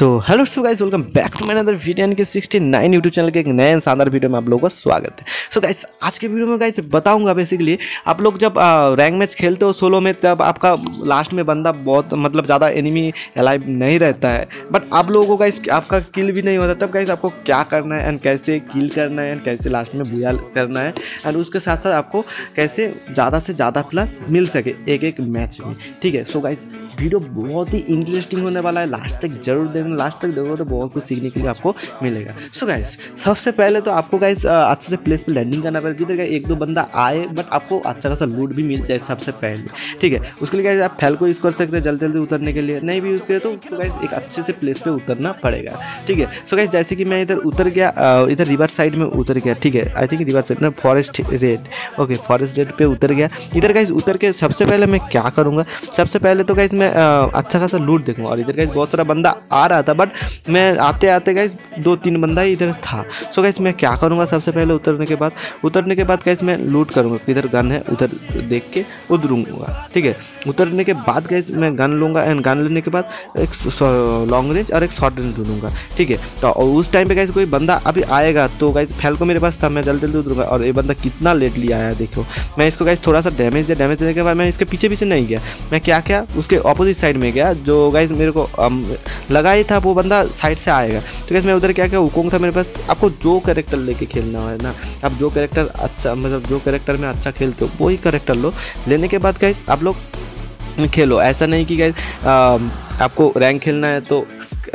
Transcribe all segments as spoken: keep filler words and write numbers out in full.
तो hello so guys, welcome back to my another video Aniket sixty nine YouTube channel के एक नए शानदार वीडियो में आप लोगों का स्वागत है। सो so गाइस, आज के वीडियो में गाइस बताऊंगा बेसिकली आप लोग जब आ, रैंक मैच खेलते हो सोलो में, तब आपका लास्ट में बंदा बहुत मतलब ज़्यादा एनिमी अलाइव नहीं रहता है, बट आप लोगों को गाइस आपका किल भी नहीं होता, तब गाइस आपको क्या करना है एंड कैसे किल करना है एंड कैसे लास्ट में बुझा करना है एंड उसके साथ साथ आपको कैसे ज़्यादा से ज़्यादा प्लस मिल सके एक एक मैच में, ठीक है। सो गाइस, वीडियो बहुत ही इंटरेस्टिंग होने वाला है, लास्ट तक जरूर देखना, लास्ट तक देखो तो बहुत कुछ सीखने के लिए आपको मिलेगा। सो गाइस, सबसे पहले तो आपको गाइस अच्छे से प्लेस पे लैंडिंग करना पड़ेगा, जिधर एक दो बंदा आए बट आपको अच्छा खासा लूट भी मिल जाए सबसे पहले, ठीक है। उसके लिए गाइस आप फैल को यूज़ कर सकते हैं जल्दी जल्दी उतरने के लिए, नहीं भी यूज़ करें तो, तो गाइस एक अच्छे से प्लेस पर उतरना पड़ेगा, ठीक है। सो गाइस, जैसे कि मैं इधर उतर गया, इधर रिवर साइड में उतर गया, ठीक है। आई थिंक रिवर साइड में forest red, okay forest red पर उतर गया। इधर गाइस उतर के सबसे पहले मैं क्या करूँगा, सबसे पहले तो गाइस मैं अच्छा खासा लूट देखूँगा। और इधर गाइस बहुत सारा बंदा आ रहा था, बट मैं आते आते गाइस दो तीन बंदा ही इधर था। सो so गाइस, मैं क्या करूँगा सबसे पहले उतरने के बाद, उतरने के बाद गाइस मैं लूट करूँगा, किधर गन है उधर देख के उतरूँगा, ठीक है। उतरने के बाद गाइस मैं गन लूँगा एंड गन लेने के बाद एक लॉन्ग रेंज और एक शॉर्ट रेंज ढूंढूंगा, ठीक है। तो उस टाइम पर गाइस कोई बंदा अभी आएगा, तो गाइस फैल्को मेरे पास था, मैं जल्दी जल्दी उतरूँगा। और ये बंदा कितना लेटली आया देखो, मैं इसको गाइस थोड़ा सा डैमेज दिया, डैमेज देने के बाद मैं इसके पीछे पीछे नहीं गया, मैं क्या क्या उसके ऑपोजिट साइड में गया, जो गाइस मेरे को लगा था वो बंदा साइड से आएगा। तो गाइस मैं उधर क्या क्या हुकूम था मेरे पास, आपको जो कैरेक्टर लेके खेलना है ना, आप जो कैरेक्टर अच्छा मतलब जो कैरेक्टर में अच्छा खेलते हो वही कैरेक्टर लो, लेने के बाद गाइस आप लोग खेलो। ऐसा नहीं कि गाइस आपको रैंक खेलना है तो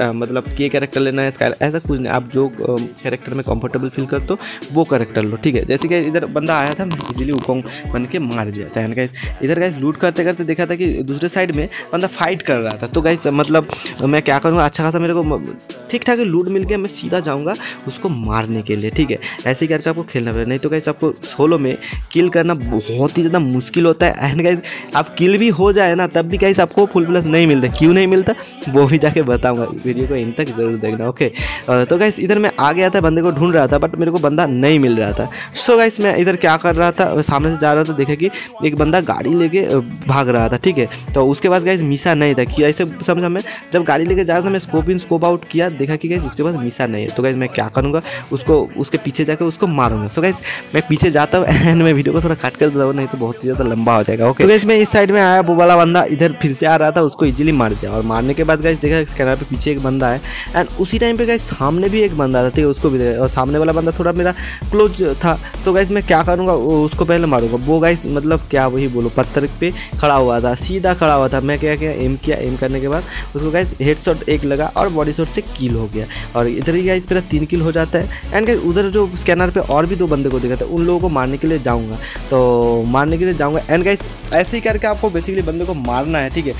आ, मतलब के कैरेक्टर लेना है इसका, ऐसा कुछ नहीं। आप जो कैरेक्टर में कंफर्टेबल फील करते हो वो कैरेक्टर लो, ठीक है। जैसे कि इधर बंदा आया था, मैं इजीली उकोंग बन के मार दिया था। एंड गाइस इधर गाइस लूट करते करते देखा था कि दूसरे साइड में बंदा फाइट कर रहा था, तो गाइस मतलब मैं क्या करूँगा, अच्छा खासा मेरे को ठीक ठाक लूट मिल गया, मैं सीधा जाऊँगा उसको मारने के लिए, ठीक है। ऐसे करके आपको खेलना पड़ेगा, नहीं तो गाइस आपको सोलो में किल करना बहुत ही ज़्यादा मुश्किल होता है। एंड गाइस आप किल भी हो जाए ना, तब भी गाइस आपको फुल प्लस नहीं मिलता, क्यों नहीं मिलता वो भी जाके बताऊंगा, वीडियो को एंड तक जरूर देखना, ओके। तो गाइस इधर मैं आ गया था, बंदे को ढूंढ रहा था बट मेरे को बंदा नहीं मिल रहा था। सो so गाइस, मैं इधर क्या कर रहा था, सामने से जा रहा था, देखा कि एक बंदा गाड़ी लेके भाग रहा था, ठीक है। तो उसके पास गाइस मीसा नहीं था, कि ऐसे समझा मैं जब गाड़ी लेके जा रहा था, मैं स्कोप इन स्कोप आउट किया, देखा कि गाइस उसके पास मीसा नहीं है। तो गाइस मैं क्या करूँगा, उसको उसके पीछे जाकर उसको मारूंगा। सो गाइस मैं पीछे जाता हूँ एंड मैं वीडियो को थोड़ा कट कर देता हूँ, नहीं तो बहुत ही ज़्यादा लंबा हो जाएगा, ओके। तो गाइस मैं इस साइड में आया, वो वाला बंदा इधर फिर से आ रहा था, उसको इजीली मार दिया। और मारने के बाद गाइस देखा स्कैनर पे पीछे एक बंदा है एंड उसी टाइम पे गाइस सामने भी एक बंदा था, ठीक है, उसको भी। और सामने वाला बंदा थोड़ा मेरा क्लोज था, तो गाइस मैं क्या करूँगा, उसको पहले मारूंगा। वो गाइस मतलब क्या वही बोलो, पत्थर पे खड़ा हुआ था, सीधा खड़ा हुआ था। मैं क्या किया, एम किया, एम करने के बाद उसको गाइस हेडशॉट एक लगा और बॉडी शॉट से किल हो गया। और इधर ही गाइस मेरा तीन किल हो जाता है। एंड गाइस उधर जो स्कैनर पर और भी दो बंदे को देखा था, उन लोगों को मारने के लिए जाऊँगा, तो मारने के लिए जाऊँगा। एंड गाइस ऐसे ही करके आपको बेसिकली बंदे को मारना है, ठीक है।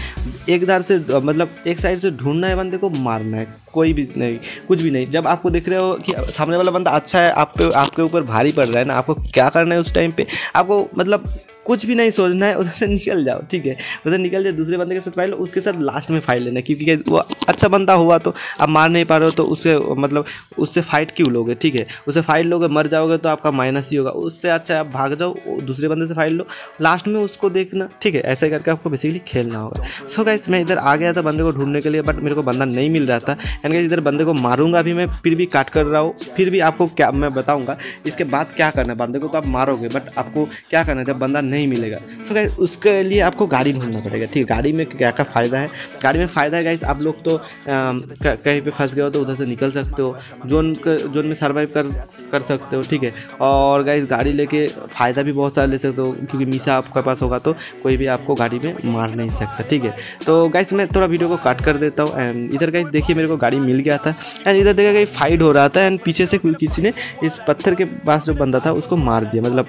एक धार से मतलब एक साइड से ढूंढना है, बंदे को मारना है, कोई भी नहीं, कुछ भी नहीं। जब आपको देख रहे हो कि सामने वाला बंदा अच्छा है, आप पे आपके ऊपर भारी पड़ रहा है ना, आपको क्या करना है उस टाइम पे, आपको मतलब कुछ भी नहीं सोचना है, उधर से निकल जाओ, ठीक है। उधर निकल जाओ, दूसरे बंदे के साथ फाइट लो, उसके साथ लास्ट में फाइट लेना, क्योंकि वो अच्छा बंदा हुआ तो आप मार नहीं पा रहे हो तो उससे मतलब उससे फाइट क्यों लोगे, ठीक है। उससे फाइट लोगे, मर जाओगे तो आपका माइनस ही होगा, उससे अच्छा आप भाग जाओ, दूसरे बंदे से फाइट लो, लास्ट में उसको देखना, ठीक है। ऐसे करके आपको बेसिकली खेलना होगा। सो गाइस, मैं इधर आ गया था बंदे को ढूंढने के लिए, बट मेरे को बंदा नहीं मिल रहा था। एंड गाइस इधर बंदे को मारूंगा अभी मैं, फिर भी काट कर रहा हूँ, फिर भी आपको क्या मैं बताऊँगा इसके बाद क्या करना है। बंदे को तो आप मारोगे, बट आपको क्या करना है जब बंदा नहीं मिलेगा। सो गाइस, उसके लिए आपको गाड़ी ढूंढना पड़ेगा, ठीक है। गाड़ी में क्या क्या फ़ायदा है, गाड़ी में फ़ायदा है गाइस आप लोग तो आ, कहीं पे फंस गए हो तो उधर से निकल सकते हो, जोन जोन में सर्वाइव कर कर सकते हो, ठीक है। और गाइस गाड़ी लेके फ़ायदा भी बहुत सारा ले सकते हो, क्योंकि मीसा आपके पास होगा तो कोई भी आपको गाड़ी में मार नहीं सकता, ठीक है। तो गाइस मैं थोड़ा वीडियो को कट कर देता हूँ। एंड इधर गाइस देखिए मेरे को गाड़ी मिल गया था। एंड इधर देखा गई फाइट हो रहा था, एंड पीछे से किसी ने इस पत्थर के पास जो बंदा था उसको मार दिया, मतलब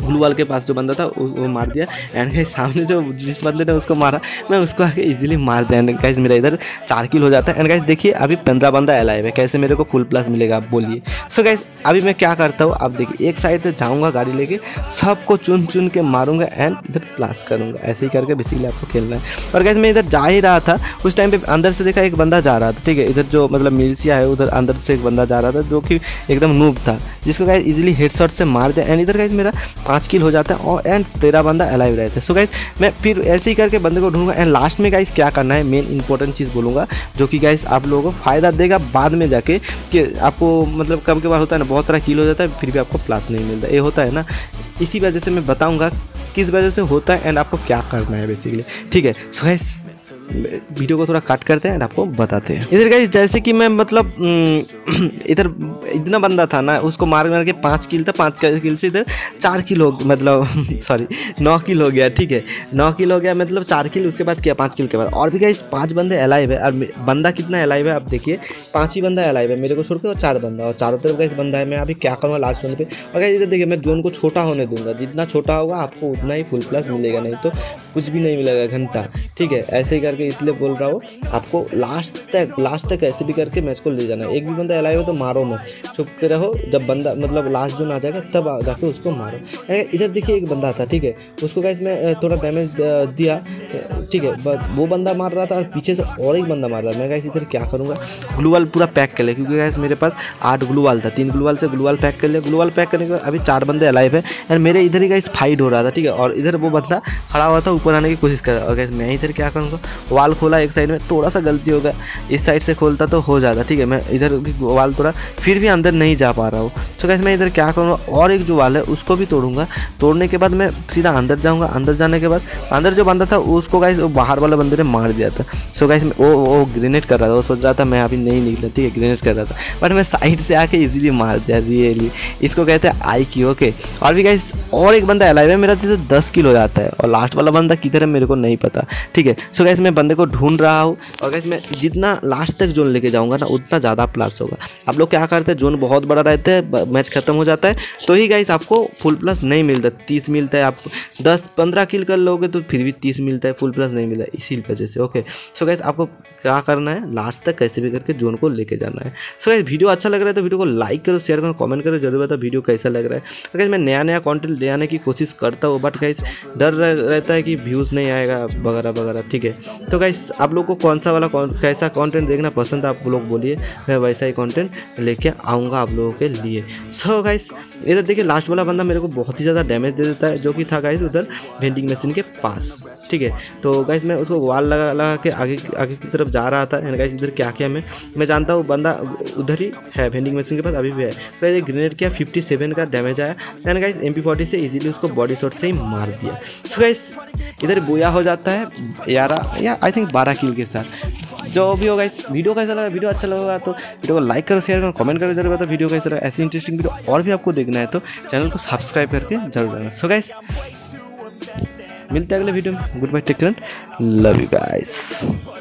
ब्लू वाल के पास जो बंदा था वो मार दिया। एंड गाइस सामने जो जिस बंदे ने उसको मारा, मैं उसको आके इजीली मार दिया। एंड गाइस मेरा इधर चार किल हो जाता है। एंड गाइस देखिए अभी पंद्रह बंदा अलाइव है, कैसे मेरे को फुल प्लस मिलेगा आप बोलिए। सो गाइस अभी मैं क्या करता हूँ, आप देखिए एक साइड से जाऊँगा गाड़ी लेके, सबको चुन चुन के मारूंगा एंड इधर प्लस करूँगा। ऐसे ही करके बेसिकली आपको खेलना है। और गाइस मैं इधर जा ही रहा था, उस टाइम पर अंदर से देखा एक बंदा जा रहा था, ठीक है। इधर जो मतलब मिलिशिया है, उधर अंदर से एक बंदा जा रहा था जो कि एकदम नूब था, जिसको गाइस इजीली हेडशॉट से मार दिया। एंड इधर गाइस मेरा पाँच किल हो जाता है और एंड तेरह बंदा अलाइव रहे थे। सो गाइज मैं फिर ऐसे ही करके बंदे को ढूंढूंगा एंड लास्ट में गाइज क्या करना है मेन इंपॉर्टेंट चीज़ बोलूँगा जो कि गाइज आप लोगों को फ़ायदा देगा बाद में जाके कि आपको मतलब कम के बार होता है ना बहुत सारा किल हो जाता है फिर भी आपको प्लस नहीं मिलता, ये होता है ना। इसी वजह से मैं बताऊँगा किस वजह से होता है एंड आपको क्या करना है बेसिकली, ठीक है। सो गाइज वीडियो को थोड़ा कट करते हैं एंड आपको बताते हैं। इधर गाइस जैसे कि मैं मतलब इधर इतना बंदा था ना उसको मार मार के पाँच किल था, पाँच किल से इधर चार किल हो मतलब सॉरी नौ किल हो गया, ठीक है नौ किल हो गया मतलब चार किल उसके बाद किया पाँच किल के बाद। और भी गाइस पाँच बंदे अलाइव है और बंदा कितना अलाइव है आप देखिए, पाँच ही बंदा अलाइव है मेरे को छोड़ के और चार बंदा और चारों तरफ गाइस बंदा है। मैं अभी क्या करूँगा लास्ट जोन पे। और गाइस इधर देखिए मैं जोन को छोटा होने दूंगा, जितना छोटा होगा आपको उतना ही फुल प्लस मिलेगा, नहीं तो कुछ भी नहीं मिलेगा घंटा, ठीक है। ऐसे ही करके इसलिए बोल रहा हूँ आपको लास्ट तक लास्ट तक ऐसे भी करके मैच को ले जाना है। एक भी बंदा अलाइव हो तो मारो मत, चुप के रहो, जब बंदा मतलब लास्ट जोन आ जाएगा तब जाके उसको मारो। इधर देखिए एक बंदा था, ठीक है उसको गाइस मैं थोड़ा डैमेज दिया, ठीक है बट वो बंदा मार रहा था और पीछे से और एक बंदा मार रहा था। मैं गाइस इधर क्या करूँगा ग्लू वाल पूरा पैक कर लिया क्योंकि गाइस मेरे पास आठ ग्लू वाल था, तीन ग्लू वाल से ग्लू वाल पैक कर लिया। ग्लू वाल पैक करने के बाद अभी चार बंदे अलाइव है एंड मेरे इधर ही गाइस फाइट हो रहा था, ठीक है। और इधर वो बंदा खड़ा हुआ था ऊपर आने की कोशिश कर रहा था और गाइस मैं इधर क्या करूँगा वाल खोला एक साइड में, थोड़ा सा गलती होगा इस साइड से खोलता तो हो जाता, ठीक है। मैं इधर वाल थोड़ा फिर भी अंदर नहीं जा पा रहा हूँ। सो गाइस मैं इधर क्या करूँगा और एक जो वाल है उसको भी तोड़ूंगा, तोड़ने के बाद मैं सीधा अंदर जाऊँगा। अंदर जाने के बाद अंदर जो बंदा था उसको गाइस वो बाहर वाला बंदे ने मार दिया था। सो गाइस वो वो ग्रेनेड कर रहा था, वो सोच रहा था मैं अभी नहीं निकला, ठीक है ग्रेनेड कर रहा था बट मैं साइड से आके ईजिली मार दिया। रियली इसको कहते हैं आई की, ओके। और भी गाइस और एक बंदा अलाइव है मेरा जिससे दस किल हो जाता है और लास्ट वाला बंदा किधर है मेरे को नहीं पता, ठीक है। सो गाइस मैं बंदे को ढूंढ रहा हूँ और गाइस मैं जितना लास्ट तक जोन लेके जाऊँगा ना उतना ज़्यादा प्लस होगा। आप लोग क्या करते हैं जोन बहुत बड़ा रहता है मैच खत्म हो जाता है तो ही गाइस आपको फुल प्लस नहीं मिलता, तीस मिलता है। आप दस पंद्रह किल कर लोगे तो फिर भी तीस मिलता है, फुल प्लस नहीं मिलता इसी वजह से, ओके। सो गाइस आपको क्या करना है लास्ट तक कैसे भी करके जोन को लेके जाना है। सो गाइस वीडियो अच्छा लग रहा है तो वीडियो को लाइक करो, शेयर करो, कमेंट करो जरूर बताओ वीडियो कैसा लग रहा है। तो गाइस मैं नया नया कंटेंट ले आने की कोशिश करता हूँ बट गाइस डर रहता है कि व्यूज़ नहीं आएगा वगैरह वगैरह, ठीक है। तो गाइस आप लोग को कौन सा वाला कैसा कंटेंट देखना पसंद है आप लोग बोलिए, मैं वैसा ही कंटेंट लेके आऊँगा आप लोगों के लिए। सो गाइस इधर देखिए लास्ट वाला बंदा मेरे को बहुत ही ज़्यादा डैमेज दे देता है जो कि था गाइस उधर वेंडिंग मशीन के पास, ठीक है। तो गाइस मैं उसको वाल लगा लगा के आगे आगे की तरफ जा रहा था एंड गाइस इधर क्या किया मैं मैं जानता हूँ बंदा उधर ही है वेंडिंग मशीन के पास अभी भी है। तो ये ग्रेनेड किया, फिफ्टी सेवन का डैमेज आया and guys M P forty से ईजिली उसको बॉडी शॉट से ही मार दिया। सो गाइस इधर बोया हो जाता है ग्यारह या आई थिंक बारह किल के साथ। जो भी हो गाइस वीडियो कैसा लगा, वीडियो अच्छा लगा तो वीडियो को लाइक करो, शेयर करो, कमेंट करो जरूर तो वीडियो कैसा लगा। ऐसी इंटरेस्टिंग वीडियो और भी आपको देखना है तो चैनल को सब्सक्राइब करके जरूर रहना। सो गाइस मिलते हैं अगले वीडियो में, good bye, take care, love you guys.